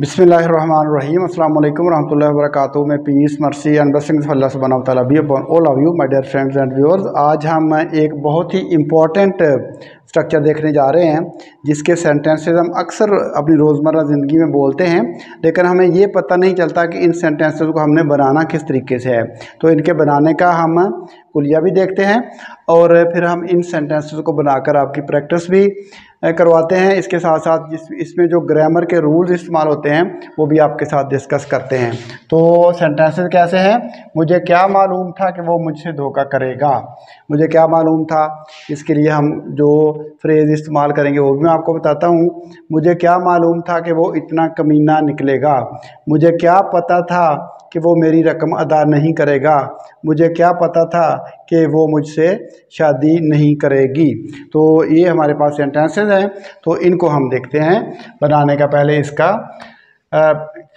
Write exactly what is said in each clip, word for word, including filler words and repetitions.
बिस्मिल्लाहिर्रहमानिर्रहीम अस्सलाम वालेकुम रहमतुल्लाहि वबरकातुहू। मैं पीस मर्सी एंड ब्लेसिंग्स अल्लाह सुब्हानहू तआला be upon all of you my dear friends and viewers. आज हम एक बहुत ही इम्पॉर्टेंट स्ट्रक्चर देखने जा रहे हैं जिसके सेंटेंसेस हम अक्सर अपनी रोज़मर्रा ज़िंदगी में बोलते हैं, लेकिन हमें ये पता नहीं चलता कि इन सेंटेंसेस को हमने बनाना किस तरीके से है। तो इनके बनाने का हम कुलिया भी देखते हैं और फिर हम इन सेंटेंसेस को बनाकर आपकी प्रैक्टिस भी करवाते हैं। इसके साथ साथ जिस इसमें जो ग्रामर के रूल्स इस्तेमाल होते हैं वो भी आपके साथ डिस्कस करते हैं। तो सेंटेंसेस कैसे हैं, मुझे क्या मालूम था कि वो मुझसे धोखा करेगा, मुझे क्या मालूम था, इसके लिए हम जो फ्रेज़ इस्तेमाल करेंगे वो भी मैं आपको बताता हूँ। मुझे क्या मालूम था कि वो इतना कमीना निकलेगा, मुझे क्या पता था कि वो मेरी रकम अदा नहीं करेगा, मुझे क्या पता था कि वो मुझसे शादी नहीं करेगी। तो ये हमारे पास सेंटेंसेस हैं, तो इनको हम देखते हैं बनाने का। पहले इसका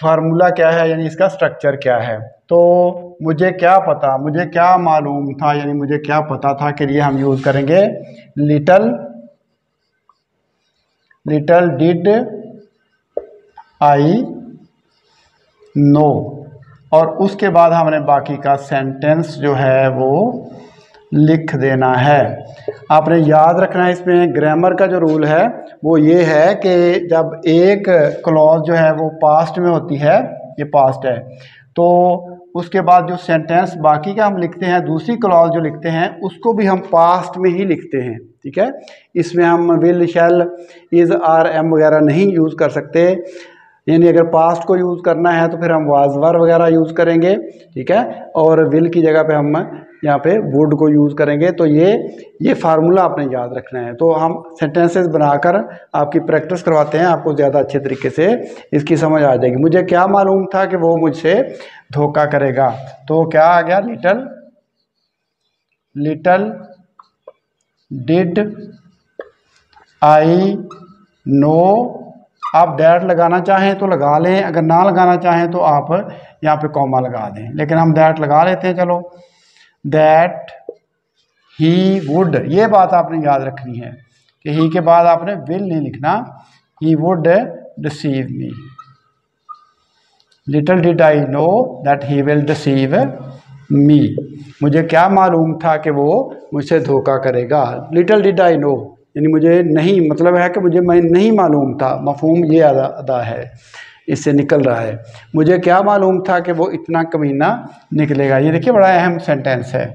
फार्मूला क्या है, यानी इसका स्ट्रक्चर क्या है। तो मुझे क्या पता, मुझे क्या मालूम था, यानी मुझे क्या पता था के लिए हम यूज़ करेंगे little little did I know, और उसके बाद हमने बाकी का सेंटेंस जो है वो लिख देना है। आपने याद रखना है इसमें ग्रामर का जो रूल है वो ये है कि जब एक क्लॉज जो है वो पास्ट में होती है, ये पास्ट है, तो उसके बाद जो सेंटेंस बाकी का हम लिखते हैं, दूसरी क्लॉज जो लिखते हैं उसको भी हम पास्ट में ही लिखते हैं। ठीक है, इसमें हम will, shall, is, are, am वगैरह नहीं यूज़ कर सकते। यानी अगर पास्ट को यूज़ करना है तो फिर हम वाज़, वर वगैरह यूज़ करेंगे। ठीक है, और विल की जगह पे हम यहाँ पे वुड को यूज़ करेंगे। तो ये ये फार्मूला आपने याद रखना है। तो हम सेंटेंसेस बनाकर आपकी प्रैक्टिस करवाते हैं, आपको ज़्यादा अच्छे तरीके से इसकी समझ आ जाएगी। मुझे क्या मालूम था कि वो मुझसे धोखा करेगा, तो क्या आ गया, little little did I know. आप डैट लगाना चाहें तो लगा लें, अगर ना लगाना चाहें तो आप यहाँ पे कॉमा लगा दें, लेकिन हम डैट लगा लेते हैं। चलो, दैट ही वुड, ये बात आपने याद रखनी है कि ही के बाद आपने विल नहीं लिखना। He would deceive me, little did I know that he will deceive me. मुझे क्या मालूम था कि वो मुझसे धोखा करेगा, लिटिल डिड आई नो, यानी मुझे नहीं, मतलब है कि मुझे मैं नहीं मालूम था। मफहूम ये अदा अदा है, इससे निकल रहा है। मुझे क्या मालूम था कि वो इतना कमीना निकलेगा, ये देखिए बड़ा अहम सेंटेंस है।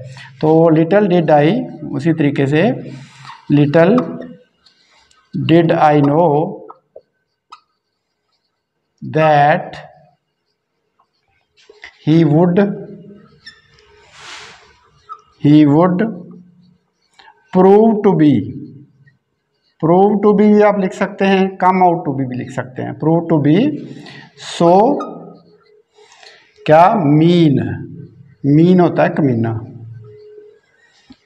तो लिटिल डिड आई, उसी तरीके से little did I know that he would he would prove to be prove to be भी आप लिख सकते हैं, कम आउट टू बी भी लिख सकते हैं। प्रूव टू बी सो क्या, मीन मीन होता है कमीना।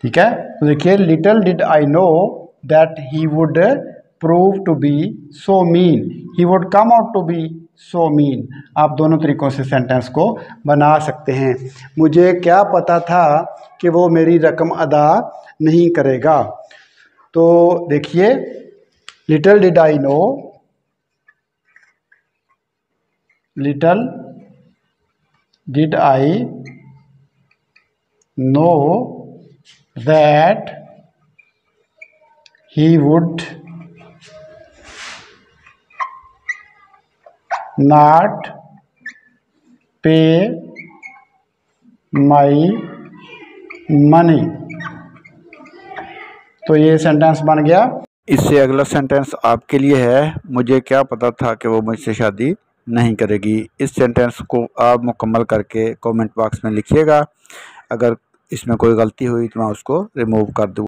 ठीक है, तो देखिए little did I know that he would prove to be so mean, he would come out to be so mean. आप दोनों तरीक़ों से सेंटेंस को बना सकते हैं। मुझे क्या पता था कि वो मेरी रकम अदा नहीं करेगा, तो देखिए little did I know little did I know that he would not pay my money. तो ये सेंटेंस बन गया। इससे अगला सेंटेंस आपके लिए है, मुझे क्या पता था कि वो मुझसे शादी नहीं करेगी। इस सेंटेंस को आप मुकम्मल करके कमेंट बॉक्स में लिखिएगा, अगर इसमें कोई गलती हुई तो मैं उसको रिमूव कर दूँ।